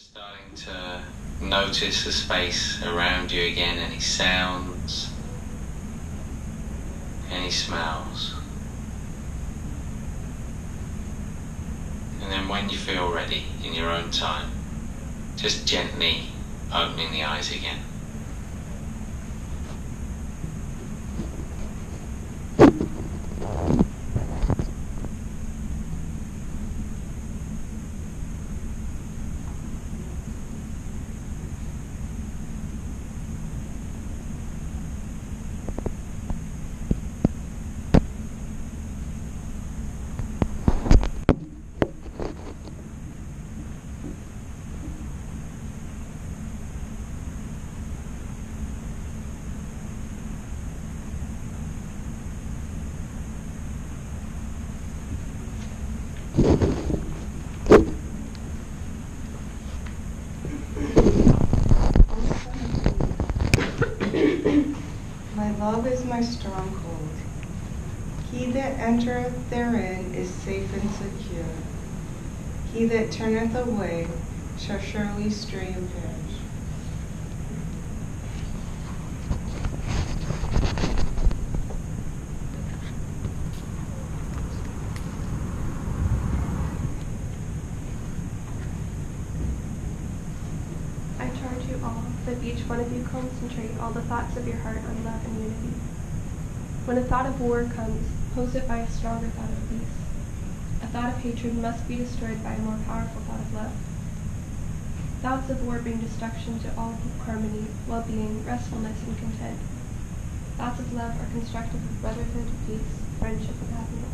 starting to notice the space around you again, any sounds, any smells. And then when you feel ready, in your own time, just gently opening the eyes again. Love is my stronghold. He that entereth therein is safe and secure. He that turneth away shall surely stray and perish. If each one of you concentrate all the thoughts of your heart on love and unity. When a thought of war comes, oppose it by a stronger thought of peace. A thought of hatred must be destroyed by a more powerful thought of love. Thoughts of war bring destruction to all harmony, well-being, restfulness, and content. Thoughts of love are constructive of brotherhood, peace, friendship, and happiness.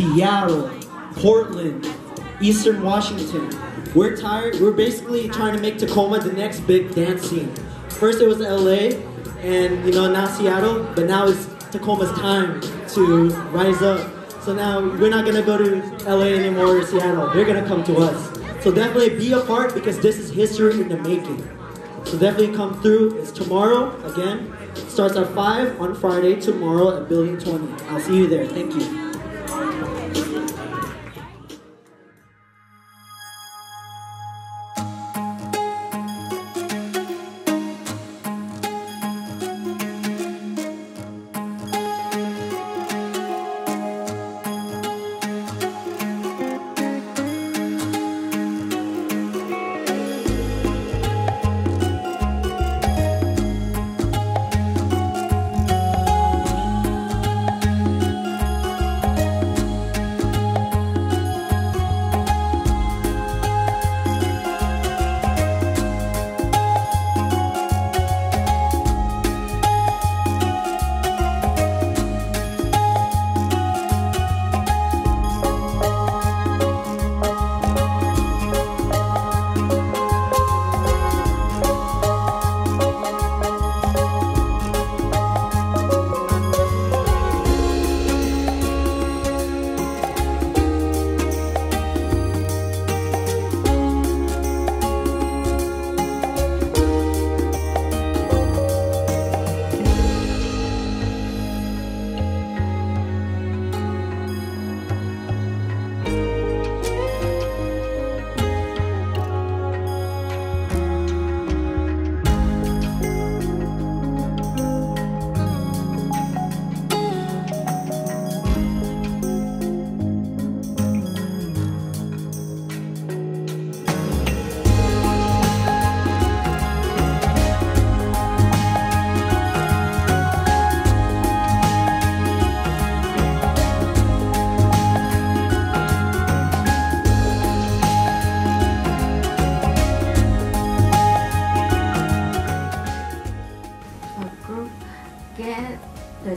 Seattle, Portland, Eastern Washington. We're tired. We're basically trying to make Tacoma the next big dance scene. First it was LA and, you know, now Seattle, but now it's Tacoma's time to rise up. So now we're not going to go to LA anymore or Seattle. They're going to come to us. So definitely be a part, because this is history in the making. So definitely come through. It's tomorrow, again. It starts at 5 on Friday, tomorrow at Building 20. I'll see you there. Thank you.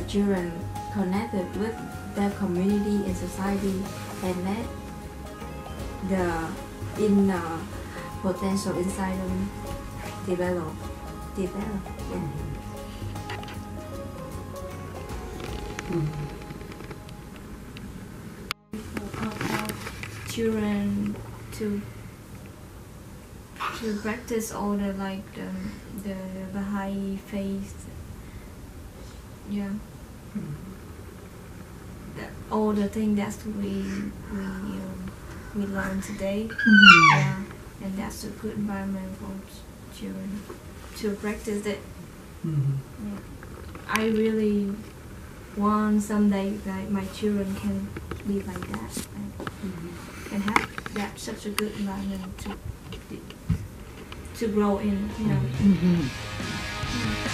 Children connected with their community and society, and let the inner potential inside them develop. Yeah. Children to practice all the the Baha'i faith. Yeah. That all the things that we learned today, and that's a good environment for children to practice it. Yeah. I really want someday that my children can be like that, and can have that such a good environment to grow in. You know.